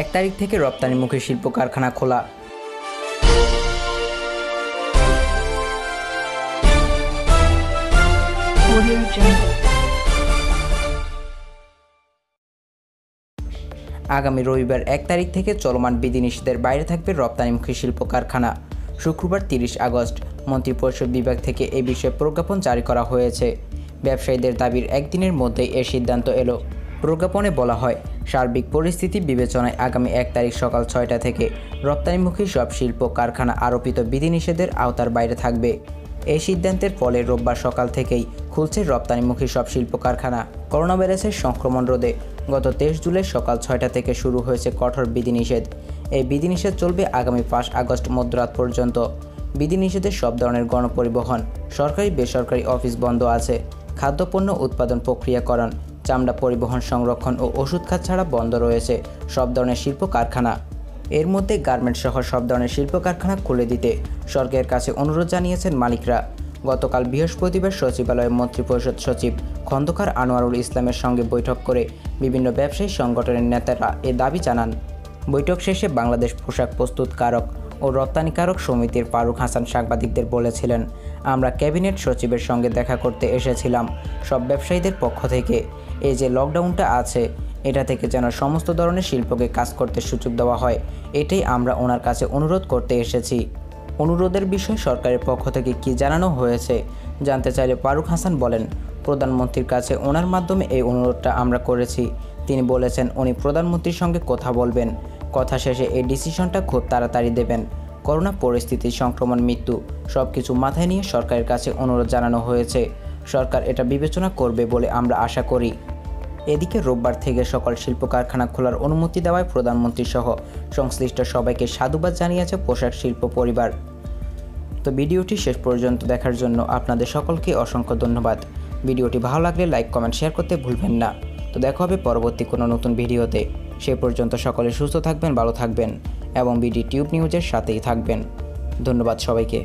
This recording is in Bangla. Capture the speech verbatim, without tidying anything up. एक तारीख থেকে রপ্তানিমুখী শিল্প কারখানা খোলা। আগামী রবিবার এক তারিখ থেকে চলমান বিধিনিষেধের বাইরে থাকবে রপ্তানিমুখী শিল্প কারখানা। শুক্রবার তিরিশ আগস্ট মন্ত্রিপরিষদ বিভাগ থেকে এ বিষয়ে প্রজ্ঞাপন জারি করা হয়েছে। ব্যবসায়ীদের দাবির একদিনের মধ্যেই এ সিদ্ধান্ত এলো। প্রজ্ঞাপনে বলা হয়, সার্বিক পরিস্থিতি বিবেচনায় আগামী এক তারিখ সকাল ছয়টা থেকে রপ্তানিমুখী সব শিল্প কারখানা আরোপিত বিধিনিষেধের আওতার বাইরে থাকবে। এই সিদ্ধান্তের ফলে রোববার সকাল থেকেই খুলছে রপ্তানিমুখী সব শিল্প কারখানা। করোনা ভাইরাসের সংক্রমণ রোধে গত তেইশ জুলাই সকাল ছয়টা থেকে শুরু হয়েছে কঠোর বিধিনিষেধ। এই বিধিনিষেধ চলবে আগামী পাঁচ আগস্ট মধ্যরাত পর্যন্ত। বিধিনিষেধে সব ধরনের গণপরিবহন, সরকারি বেসরকারি অফিস বন্ধ আছে। খাদ্যপণ্য উৎপাদন, প্রক্রিয়াকরণ, চামড়া পরিবহন, সংরক্ষণ ও ওষুধ খাত ছাড়া বন্ধ রয়েছে সব ধরনের শিল্প কারখানা। এর মধ্যে গার্মেন্টস সহ সব ধরনের শিল্প কারখানা খুলে দিতে সরকারের কাছে অনুরোধ জানিয়েছেন মালিকরা। গতকাল বৃহস্পতিবার সচিবালয়ে মন্ত্রিপরিষদ সচিব খন্দকার আনোয়ারুল ইসলামের সঙ্গে বৈঠক করে বিভিন্ন ব্যবসায়ী সংগঠনের নেতারা এ দাবি জানান। বৈঠক শেষে বাংলাদেশ পোশাক প্রস্তুতকারক ও রপ্তানিকারক সমিতির ফারুক হাসান সাংবাদিকদের বলেছিলেন, আমরা ক্যাবিনেট সচিবের সঙ্গে দেখা করতে এসেছিলাম সব ব্যবসায়ীদের পক্ষ থেকে। এই যে লকডাউনটা আছে, এটা থেকে যেন সমস্ত ধরনের শিল্পকে কাজ করতে সুযোগ দেওয়া হয়, এটাই আমরা ওনার কাছে অনুরোধ করতে এসেছি। অনুরোধের বিষয়ে সরকারের পক্ষ থেকে কি জানানো হয়েছে জানতে চাইলে ফারুক হাসান বলেন, প্রধানমন্ত্রীর কাছে ওনার মাধ্যমে এই অনুরোধটা আমরা করেছি। তিনি বলেছেন উনি প্রধানমন্ত্রীর সঙ্গে কথা বলবেন, কথা শেষে এই ডিসিশনটা খুব তাড়াতাড়ি দেবেন। করোনা পরিস্থিতি, সংক্রমণ, মৃত্যু সব কিছু মাথায় নিয়ে সরকারের কাছে অনুরোধ জানানো হয়েছে। সরকার এটা বিবেচনা করবে বলে আমরা আশা করি। এদিকে রোববার থেকে সকল শিল্প কারখানা খোলার অনুমতি দেওয়ায় প্রধানমন্ত্রীসহ সংশ্লিষ্ট সবাইকে সাধুবাদ জানিয়েছে পোশাক শিল্প পরিবার। তো ভিডিওটি শেষ পর্যন্ত দেখার জন্য আপনাদের সকলকে অসংখ্য ধন্যবাদ। ভিডিওটি ভালো লাগলে লাইক, কমেন্ট, শেয়ার করতে ভুলবেন না। তো দেখা হবে পরবর্তী কোনো নতুন ভিডিওতে। সে পর্যন্ত সকলে সুস্থ থাকবেন, ভালো থাকবেন এবং বিডি টিউব নিউজের সাথেই থাকবেন। ধন্যবাদ সবাইকে।